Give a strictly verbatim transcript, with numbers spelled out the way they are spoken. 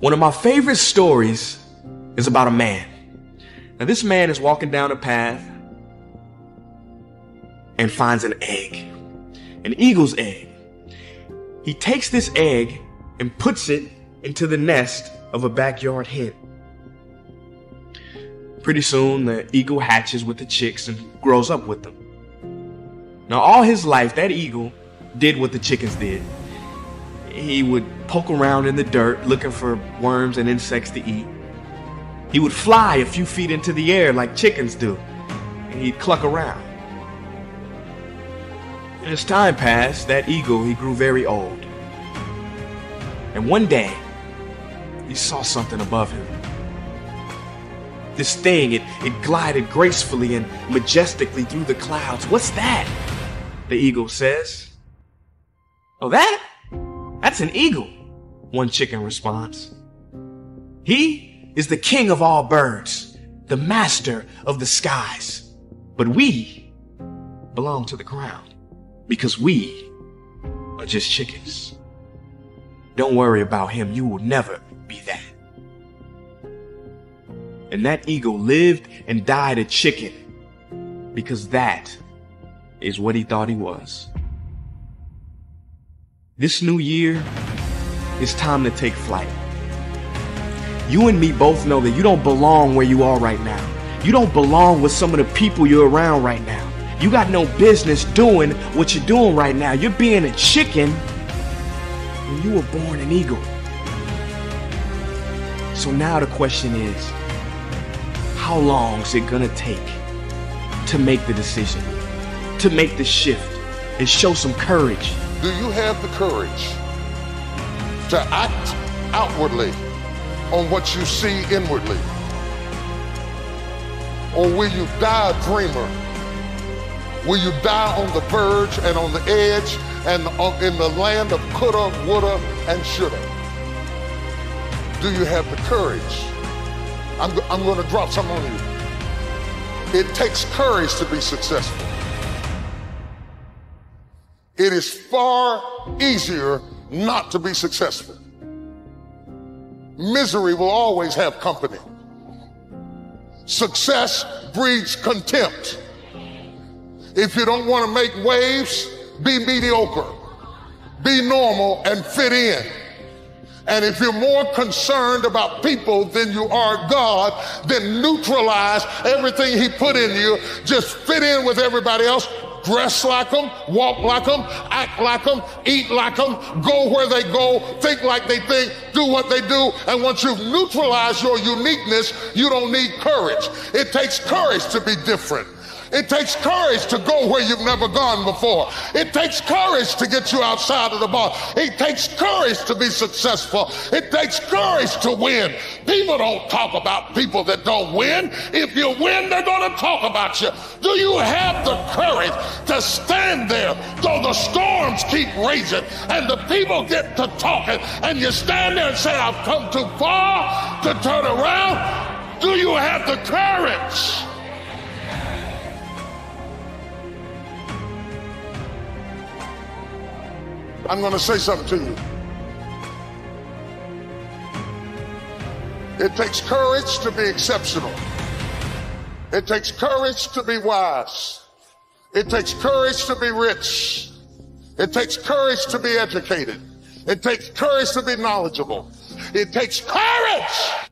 One of my favorite stories is about a man. Now, this man is walking down a path and finds an egg, an eagle's egg. He takes this egg and puts it into the nest of a backyard hen. Pretty soon, the eagle hatches with the chicks and grows up with them. Now, all his life, that eagle did what the chickens did. He would poke around in the dirt looking for worms and insects to eat. He would fly a few feet into the air like chickens do, and he'd cluck around. And as time passed, that eagle, he grew very old. And one day, he saw something above him. This thing, it, it glided gracefully and majestically through the clouds. "What's that?" the eagle says. "Oh, that? That's an eagle," one chicken responds. "He is the king of all birds, the master of the skies. But we belong to the ground because we are just chickens. Don't worry about him. You will never be that." And that eagle lived and died a chicken because that is what he thought he was. This new year, it's time to take flight. You and me both know that you don't belong where you are right now. You don't belong with some of the people you're around right now. You got no business doing what you're doing right now. You're being a chicken when you were born an eagle. So now the question is, how long is it gonna take to make the decision, to make the shift, and show some courage? Do you have the courage to act outwardly on what you see inwardly? Or will you die a dreamer? Will you die on the verge and on the edge and in the land of coulda, woulda, and shoulda? Do you have the courage? I'm, I'm going to drop something on you. It takes courage to be successful. It is far easier not to be successful. Misery will always have company. Success breeds contempt. If you don't want to make waves, be mediocre, be normal, and fit in. And if you're more concerned about people than you are God, then neutralize everything He put in you. Just fit in with everybody else. Dress like them, walk like them, act like them, eat like them, go where they go, think like they think, do what they do. And once you've neutralized your uniqueness, you don't need courage. It takes courage to be different. It takes courage to go where you've never gone before. It takes courage to get you outside of the box. It takes courage to be successful. It takes courage to win. People don't talk about people that don't win. If you win, they're going to talk about you. Do you have the courage to stand there though the storms keep raging and the people get to talking and you stand there and say, "I've come too far to turn around"? Do you have the courage? I'm going to say something to you. It takes courage to be exceptional. It takes courage to be wise. It takes courage to be rich. It takes courage to be educated. It takes courage to be knowledgeable. It takes courage.